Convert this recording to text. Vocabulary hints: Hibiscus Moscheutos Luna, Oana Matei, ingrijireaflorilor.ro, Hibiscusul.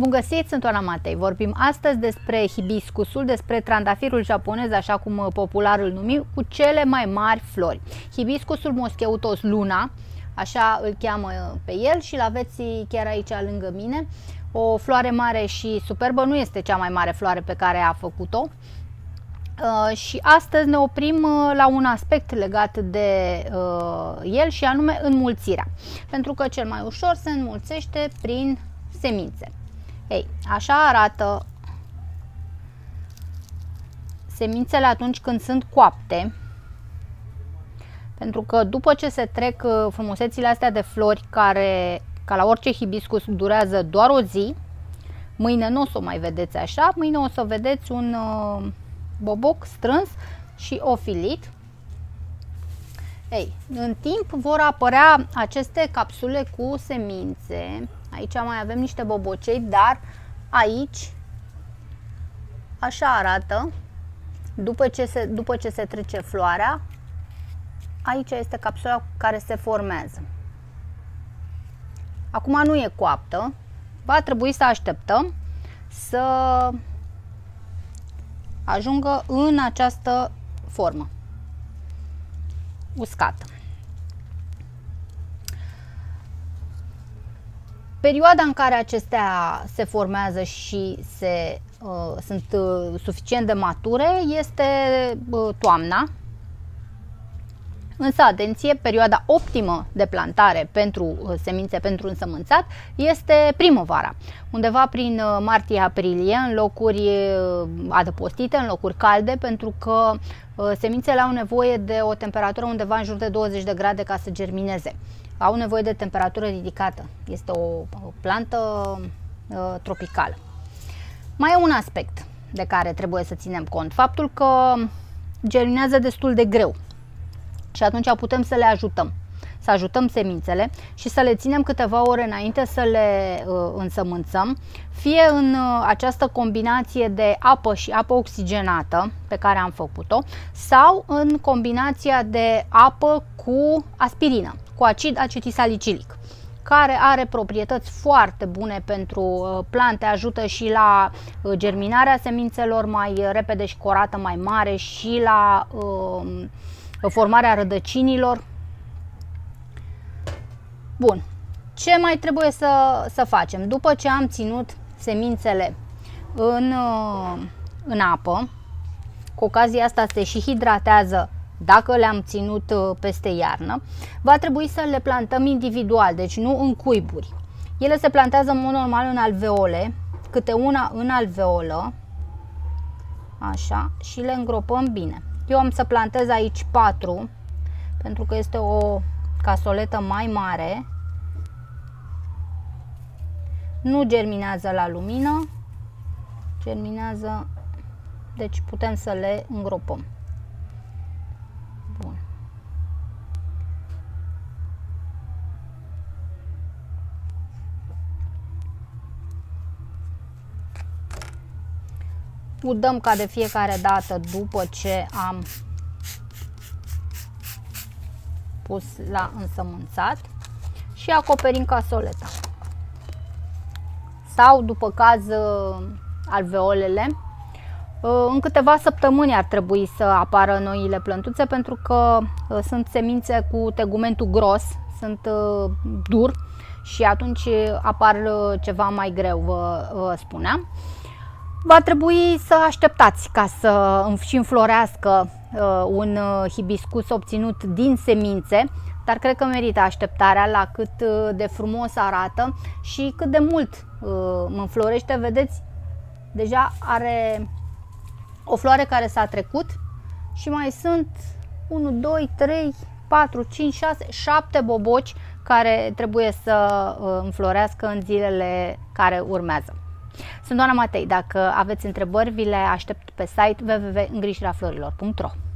Bun găsit, sunt Oana Matei. Vorbim astăzi despre hibiscusul, despre trandafirul japonez, așa cum popular îl numim, cu cele mai mari flori. Hibiscusul Moscheutos Luna, așa îl cheamă pe el și îl aveți chiar aici lângă mine. O floare mare și superbă, nu este cea mai mare floare pe care a făcut-o. Și astăzi ne oprim la un aspect legat de el și anume înmulțirea. Pentru că cel mai ușor se înmulțește prin semințe. Ei, așa arată semințele atunci când sunt coapte, pentru că după ce se trec frumusețile astea de flori care, ca la orice hibiscus, durează doar o zi, mâine nu o să o mai vedeți așa, mâine o să vedeți un boboc strâns și ofilit. Ei, în timp vor apărea aceste capsule cu semințe. Aici mai avem niște bobocei, dar aici așa arată după ce se trece floarea. Aici este capsula care se formează. Acum nu e coaptă, va trebui să așteptăm să ajungă în această formă uscată. Perioada în care acestea se formează și sunt suficient de mature este toamna. Însă, atenție, perioada optimă de plantare pentru semințe, pentru însămânțat, este primăvara. Undeva prin martie-aprilie, în locuri adăpostite, în locuri calde, pentru că semințele au nevoie de o temperatură undeva în jur de 20 de grade ca să germineze. Au nevoie de temperatură ridicată. Este o plantă tropicală. Mai e un aspect de care trebuie să ținem cont. Faptul că germinează destul de greu. Și atunci putem să le ajutăm, să ajutăm semințele și să le ținem câteva ore înainte să le însămânțăm, fie în această combinație de apă și apă oxigenată pe care am făcut-o, sau în combinația de apă cu aspirină, cu acid acetisalicilic, care are proprietăți foarte bune pentru plante, ajută și la germinarea semințelor mai repede și cu o rată mai mare și la formarea rădăcinilor. Bun, ce mai trebuie să facem? După ce am ținut semințele în apă, cu ocazia asta se și hidratează dacă le-am ținut peste iarnă, va trebui să le plantăm individual, deci nu în cuiburi. Ele se plantează în mod normal în alveole, câte una în alveolă, așa, și le îngropăm bine. Eu am să plantez aici 4, pentru că este o casoletă mai mare. Nu germinează la lumină, germinează, deci putem să le îngropăm. Bun. Udăm ca de fiecare dată după ce am pus la însămânțat și acoperim casoleta. Sau, după caz, alveolele. În câteva săptămâni ar trebui să apară noile plântuțe, pentru că sunt semințe cu tegumentul gros, sunt dur și atunci apar ceva mai greu, vă spuneam. Va trebui să așteptați ca să și înflorească un hibiscus obținut din semințe, dar cred că merită așteptarea la cât de frumos arată și cât de mult înflorește. Vedeți, deja are o floare care s-a trecut și mai sunt 1, 2, 3, 4, 5, 6, 7 boboci care trebuie să înflorească în zilele care urmează. Sunt Oana Matei. Dacă aveți întrebări, vi le aștept pe site www.ingrijireaflorilor.ro.